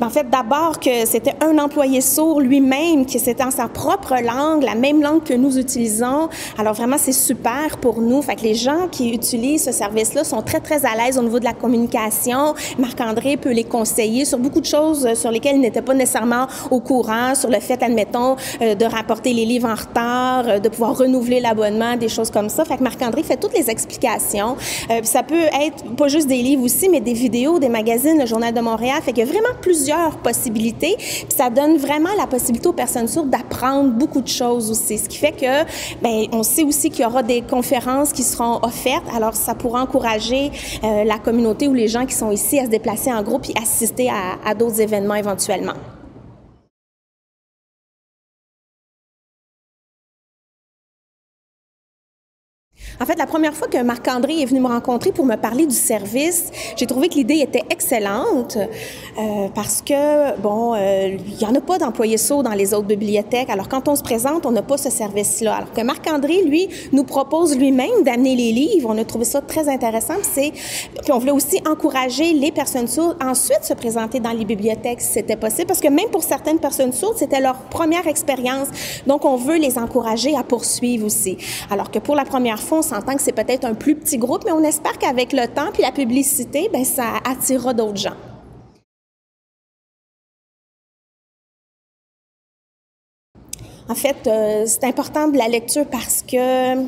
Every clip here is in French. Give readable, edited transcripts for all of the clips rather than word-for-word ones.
En fait, d'abord que c'était un employé sourd lui-même qui c'était en sa propre langue, la même langue que nous utilisons. Alors vraiment, c'est super pour nous. Fait que les gens qui utilisent ce service-là sont très, très à l'aise au niveau de la communication. Marc-André peut les conseiller sur beaucoup de choses sur lesquelles ils n'étaient pas nécessairement au courant, sur le fait, admettons, de rapporter les livres en retard, de pouvoir renouveler l'abonnement, des choses comme ça. Fait que Marc-André fait toutes les explications. Puis ça peut être pas juste des livres aussi, mais des vidéos, des magazines, le Journal de Montréal. Fait qu'il y a vraiment plusieurs possibilités. Puis ça donne vraiment la possibilité aux personnes sourdes d'apprendre beaucoup de choses aussi. Ce qui fait que, bien, on sait aussi qu'il y aura des conférences qui seront offertes. Alors, ça pourra encourager la communauté ou les gens qui sont ici à se déplacer en groupe et assister à d'autres événements éventuellement. En fait, la première fois que Marc-André est venu me rencontrer pour me parler du service, j'ai trouvé que l'idée était excellente parce que, bon, il n'y en a pas d'employés sourds dans les autres bibliothèques. Alors, quand on se présente, on n'a pas ce service-là. Alors que Marc-André, lui, nous propose lui-même d'amener les livres. On a trouvé ça très intéressant. Puis on voulait aussi encourager les personnes sourdes ensuite se présenter dans les bibliothèques si c'était possible. Parce que même pour certaines personnes sourdes, c'était leur première expérience. Donc, on veut les encourager à poursuivre aussi. Alors que pour la première fois, on s'entend que c'est peut-être un plus petit groupe, mais on espère qu'avec le temps puis la publicité, bien, ça attirera d'autres gens. En fait, c'est important de la lecture parce que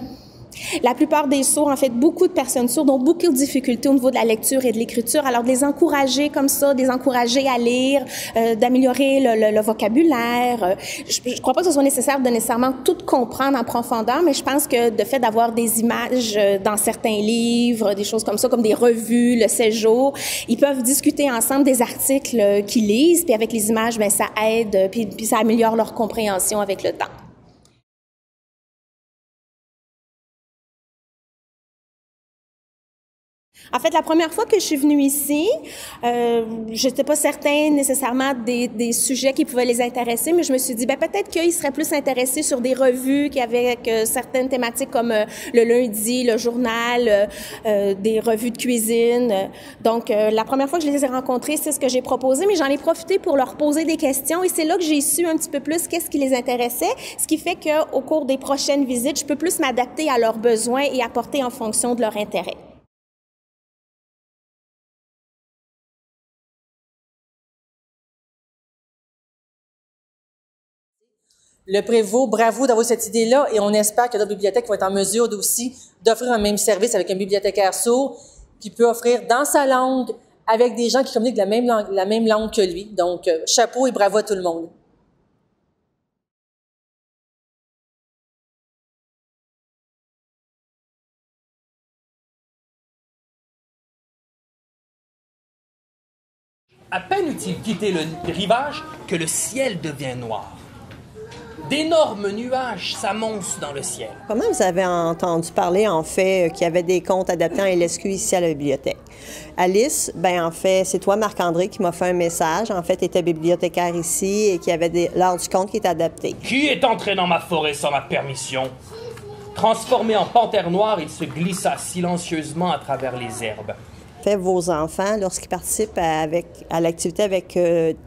la plupart des sourds, en fait, beaucoup de personnes sourdes ont beaucoup de difficultés au niveau de la lecture et de l'écriture. Alors, de les encourager comme ça, de les encourager à lire, d'améliorer le vocabulaire. Je ne crois pas que ce soit nécessaire de nécessairement tout comprendre en profondeur, mais je pense que de fait d'avoir des images dans certains livres, des choses comme ça, comme des revues, le séjour, ils peuvent discuter ensemble des articles qu'ils lisent, puis avec les images, bien, ça aide, puis ça améliore leur compréhension avec le temps. En fait, la première fois que je suis venue ici, je n'étais pas certaine nécessairement des sujets qui pouvaient les intéresser, mais je me suis dit, ben peut-être qu'ils seraient plus intéressés sur des revues qui avaient certaines thématiques comme le lundi, le journal, des revues de cuisine. Donc, la première fois que je les ai rencontrés, c'est ce que j'ai proposé, mais j'en ai profité pour leur poser des questions et c'est là que j'ai su un petit peu plus qu'est-ce qui les intéressait, ce qui fait qu'au cours des prochaines visites, je peux plus m'adapter à leurs besoins et apporter en fonction de leur intérêt. Le Prévost, bravo d'avoir cette idée-là et on espère que d'autres bibliothèques vont être en mesure aussi d'offrir un même service avec un bibliothécaire sourd qui peut offrir dans sa langue avec des gens qui communiquent la même langue que lui. Donc, chapeau et bravo à tout le monde. À peine eut-il quitté le rivage que le ciel devient noir. D'énormes nuages s'amoncent dans le ciel. Comment vous avez entendu parler, en fait, qu'il y avait des comptes adaptés en LSQ ici à la bibliothèque? Alice, bien, en fait, c'est toi, Marc-André, qui m'a fait un message. En fait, tu étais bibliothécaire ici et qu'il y avait l'heure du compte qui était adapté. Qui est entré dans ma forêt sans ma permission? Transformé en panthère noire, il se glissa silencieusement à travers les herbes. Fait vos enfants, lorsqu'ils participent à l'activité avec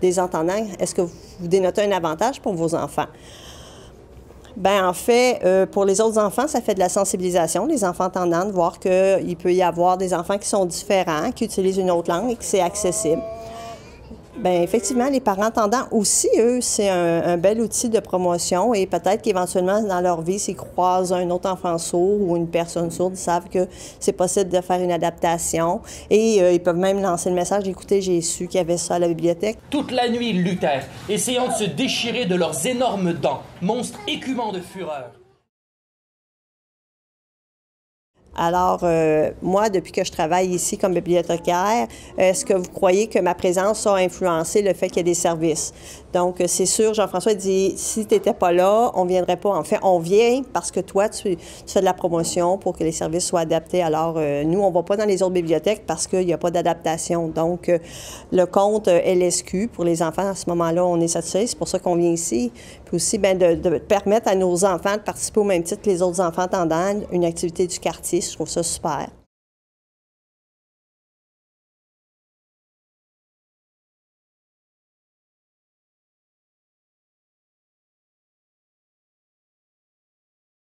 des entendants, est-ce que vous dénotez un avantage pour vos enfants? Bien, en fait, pour les autres enfants, ça fait de la sensibilisation, les enfants entendants, de voir qu'il peut y avoir des enfants qui sont différents, qui utilisent une autre langue et que c'est accessible. Bien, effectivement, les parents entendants aussi, eux, c'est un bel outil de promotion et peut-être qu'éventuellement, dans leur vie, s'ils croisent un autre enfant sourd ou une personne sourde, ils savent que c'est possible de faire une adaptation et ils peuvent même lancer le message « Écoutez, j'ai su qu'il y avait ça à la bibliothèque. » Toute la nuit, ils luttèrent, essayant de se déchirer de leurs énormes dents, monstres écumants de fureur. Alors, moi, depuis que je travaille ici comme bibliothécaire, est-ce que vous croyez que ma présence a influencé le fait qu'il y ait des services? Donc, c'est sûr, Jean-François dit, si tu n'étais pas là, on ne viendrait pas. En fait, on vient parce que toi, tu fais de la promotion pour que les services soient adaptés. Alors, nous, on ne va pas dans les autres bibliothèques parce qu'il n'y a pas d'adaptation. Donc, le compte LSQ pour les enfants, à ce moment-là, on est satisfait. C'est pour ça qu'on vient ici. Puis aussi, bien, de permettre à nos enfants de participer au même titre que les autres enfants tendants, une activité du quartier. Je trouve ça super.